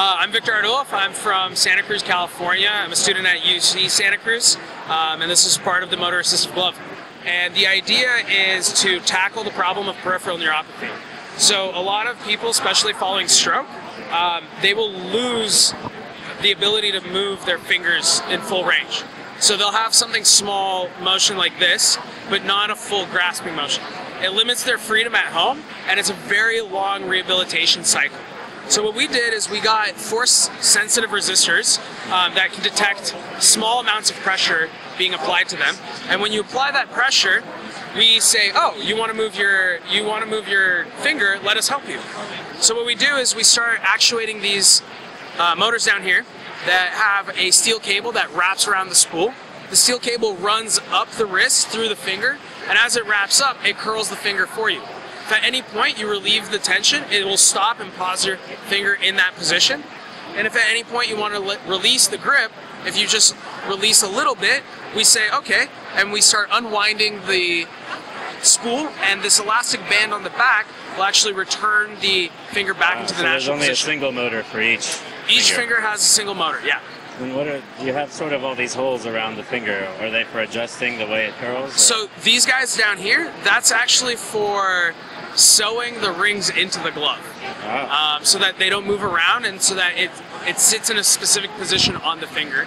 I'm Victor Ardolf. I'm from Santa Cruz, California. I'm a student at UC Santa Cruz, and this is part of the Motor Assistive Glove. And the idea is to tackle the problem of peripheral neuropathy. So a lot of people, especially following stroke, they will lose the ability to move their fingers in full range. So they'll have something small motion like this, but not a full grasping motion. It limits their freedom at home, and it's a very long rehabilitation cycle. So what we did is we got force-sensitive resistors that can detect small amounts of pressure being applied to them. And when you apply that pressure, we say, "Oh, you want to move your finger? Let us help you." So what we do is we start actuating these motors down here that have a steel cable that wraps around the spool. The steel cable runs up the wrist through the finger, and as it wraps up, it curls the finger for you. If at any point you relieve the tension, it will stop and pause your finger in that position. And if at any point you want to release the grip, if you just release a little bit, we say okay, and we start unwinding the spool, and this elastic band on the back will actually return the finger back into the natural position. There's only a single motor for each. Each finger has a single motor, yeah. And you have sort of all these holes around the finger. Are they for adjusting the way it curls? Or? So these guys down here, that's actually for sewing the rings into the glove. Oh. So that they don't move around and so that it sits in a specific position on the finger.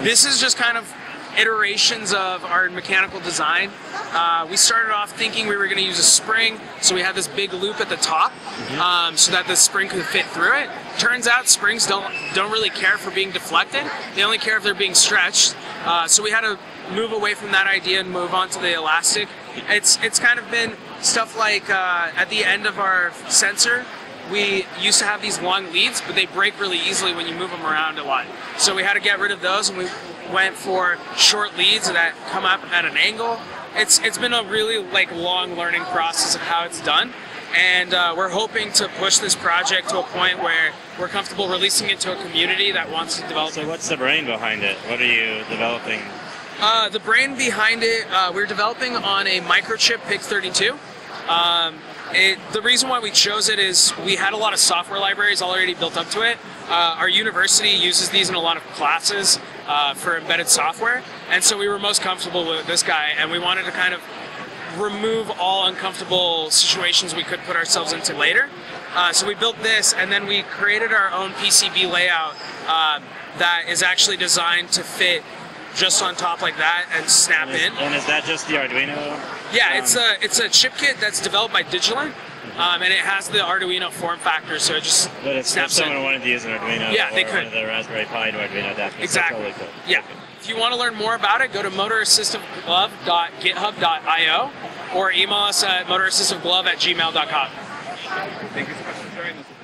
This is just kind of iterations of our mechanical design. We started off thinking we were going to use a spring, so we had this big loop at the top, so that the spring could fit through it. Turns out springs don't really care for being deflected; they only care if they're being stretched. So we had to move away from that idea and move on to the elastic. It's kind of been stuff like at the end of our sensor. We used to have these long leads, but they break really easily when you move them around a lot. So we had to get rid of those, and we went for short leads that come up at an angle. It's been a really long learning process of how it's done, and we're hoping to push this project to a point where we're comfortable releasing it to a community that wants to develop. So what's the brain behind it? What are you developing? The brain behind it, we're developing on a microchip PIC32. The reason why we chose it is we had a lot of software libraries already built up to it. Our university uses these in a lot of classes for embedded software, and so we were most comfortable with this guy, and we wanted to kind of remove all uncomfortable situations we could put ourselves into later. So we built this, and then we created our own PCB layout that is actually designed to fit just on top like that and snap in. And is that just the Arduino? Yeah, it's a chip kit that's developed by Digilent, and it has the Arduino form factor, so it just snaps in. If someone wanted to use an Arduino, yeah, they could. The Raspberry Pi to Arduino adapter. Exactly. Totally cool. Yeah. If you want to learn more about it, go to motораssistiveglove.github.io or email us at motораssistiveglove@gmail.com. Thank you so much for sharing this.